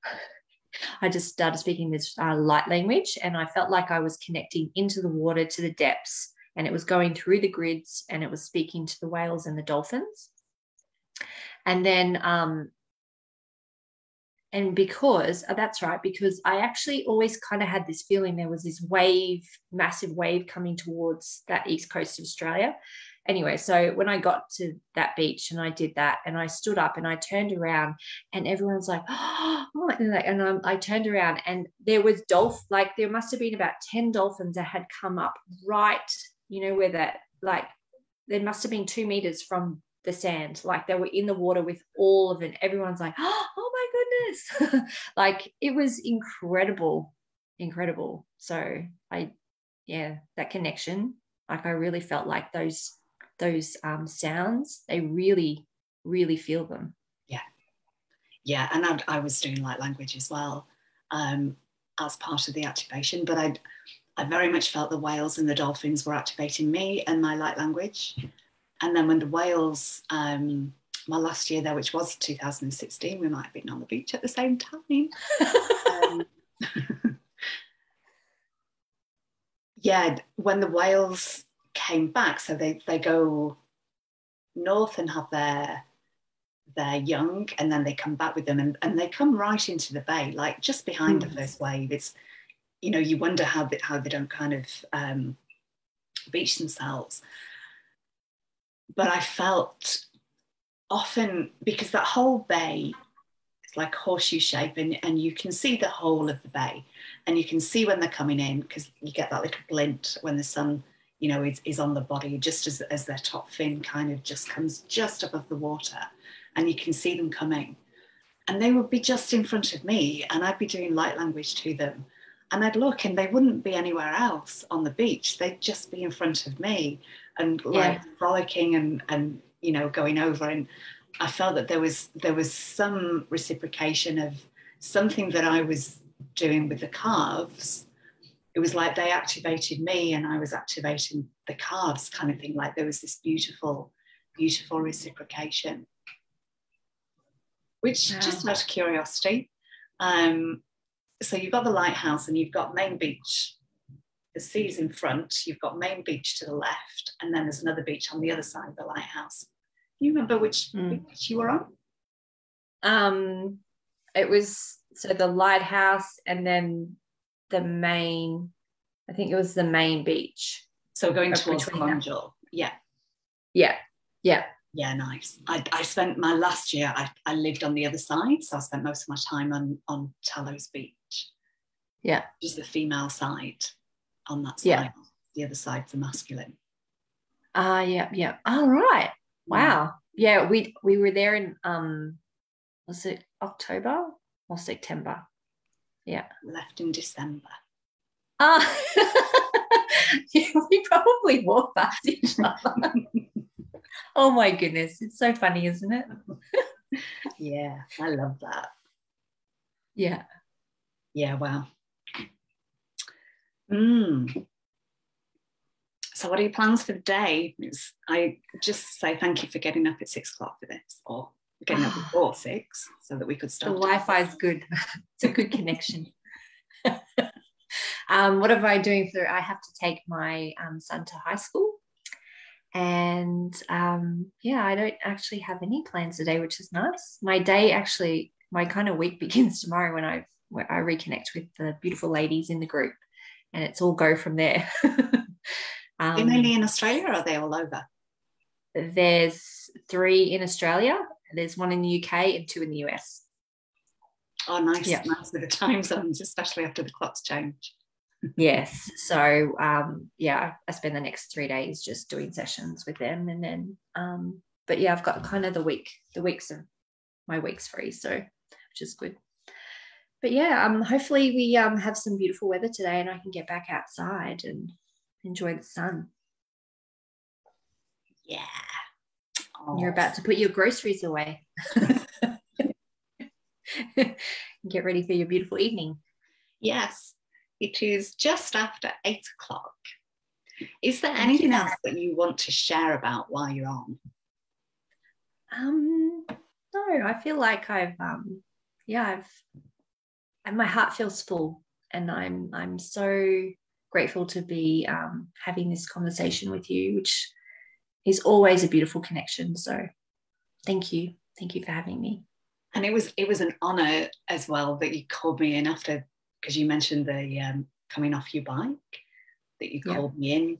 I just started speaking this light language, and I felt like I was connecting into the water to the depths, and it was going through the grids, and it was speaking to the whales and the dolphins. And then, because I actually always kind of had this feeling there was this wave, massive wave coming towards that east coast of Australia. Anyway, so when I got to that beach and I did that, and I stood up and I turned around, and everyone's like, oh, and I turned around, and there was there must have been about 10 dolphins that had come up right, you know, where that, like, there must have been 2 meters from the sand, like they were in the water with all of it. Everyone's like, oh my goodness. Like it was incredible. So that connection, like I really felt like those sounds, they really, really feel them. Yeah. And I was doing light language as well as part of the activation, but I very much felt the whales and the dolphins were activating me and my light language. And then when the whales, my last year there, which was 2016, we might have been on the beach at the same time. Yeah, when the whales came back, so they go north and have their young, and then they come back with them, and they come right into the bay, like just behind the first wave. It's, you know, you wonder how they don't kind of beach themselves. But I felt often, because that whole bay is like horseshoe shape, and you can see the whole of the bay, and you can see when they're coming in, because you get that little glint when the sun, you know, is on the body, just as their top fin kind of just comes just above the water, and you can see them coming. And they would be just in front of me, and I'd be doing light language to them. And I'd look, and they wouldn't be anywhere else on the beach. They'd just be in front of me, and like frolicking and you know, going over. And I felt that there was some reciprocation of something that I was doing with the calves. It was like they activated me, and I was activating the calves, kind of thing. Like there was this beautiful, beautiful reciprocation. Which, just out of curiosity, so you've got the lighthouse, and you've got main beach, the sea's in front, you've got main beach to the left, and then there's another beach on the other side of the lighthouse. Do you remember which beach you were on? It was, so the lighthouse, and then the main, I think it was the main beach. So going towards Colonjul. Yeah, nice. I spent my last year, I lived on the other side, so I spent most of my time on Tallows beach. Yeah. Just the female side on that side. Yeah. The other side's the masculine. Yeah. All right. Wow. Yeah, we were there in, was it October or September? Yeah. Left in December. Yeah, we probably walked past each other. Oh my goodness, it's so funny, isn't it? Yeah, I love that. Yeah. Yeah, wow. So what are your plans for the day? I just say thank you for getting up at 6 o'clock for this, or getting up before 6 so that we could start. The Wi-Fi is good. It's a good connection. What am I doing for, I have to take my son to high school, and yeah, I don't actually have any plans today, which is nice. My day actually, my kind of week begins tomorrow when I reconnect with the beautiful ladies in the group, and it's all go from there. They're mainly in Australia, or are they all over? There's 3 in Australia, there's 1 in the UK, and 2 in the US. Oh, nice. Yeah. Nice with the time zones, especially after the clocks change. Yes. So, yeah, I spend the next 3 days just doing sessions with them. And then, but yeah, I've got kind of the weeks of my weeks free, so which is good. But yeah, hopefully we have some beautiful weather today and I can get back outside and enjoy the sun. Yeah. Oh. You're about to put your groceries away. Get ready for your beautiful evening. Yes, it is just after 8 o'clock. Is there anything else that you want to share about while you're on? No, I feel like I've and my heart feels full, and I'm so grateful to be having this conversation with you, which is always a beautiful connection. So thank you for having me. And it was an honour as well that you called me in after, because you mentioned the coming off your bike, that you called me in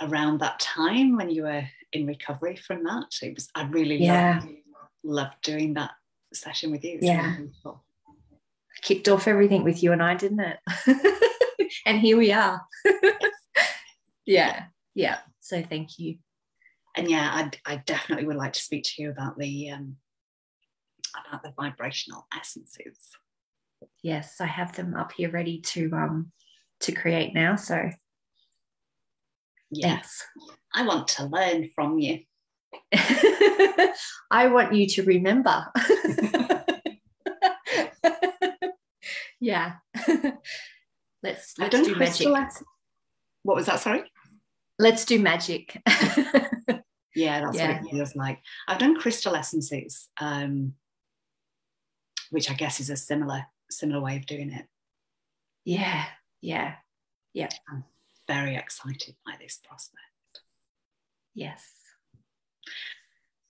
around that time when you were in recovery from that. It was, I really loved doing that session with you. Yeah, really cool. I kicked off everything with you and I, didn't it? And here we are. Yeah. So thank you. And yeah, I definitely would like to speak to you about the vibrational essences. Yes, I have them up here ready to create now, so yes. I want to learn from you. I want you to remember. Yeah. Let's do magic. What was that, sorry? Let's do magic. Yeah, that's what it feels like. I've done crystal essences, which I guess is a similar way of doing it. Yeah. I'm very excited by this prospect. Yes.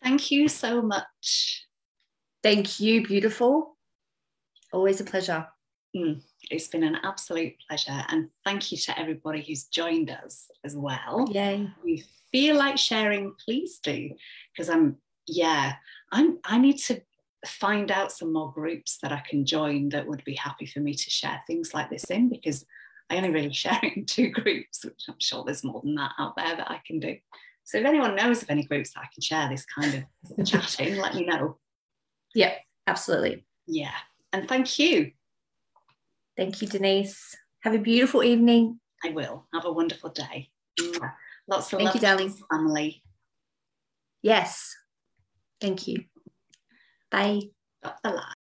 Thank you so much. Thank you, beautiful. Always a pleasure. It's been an absolute pleasure, and thank you to everybody who's joined us as well. Yay. If you feel like sharing, please do, because I need to find out some more groups that I can join that would be happy for me to share things like this in, because I only really share in 2 groups, which I'm sure there's more than that out there that I can do. So if anyone knows of any groups that I can share this kind of chatting, let me know. Yeah, absolutely. Yeah, and thank you. Thank you, Denise. Have a beautiful evening. I will. Have a wonderful day. Lots of love to your family. Yes. Thank you. Bye. Stop the lie.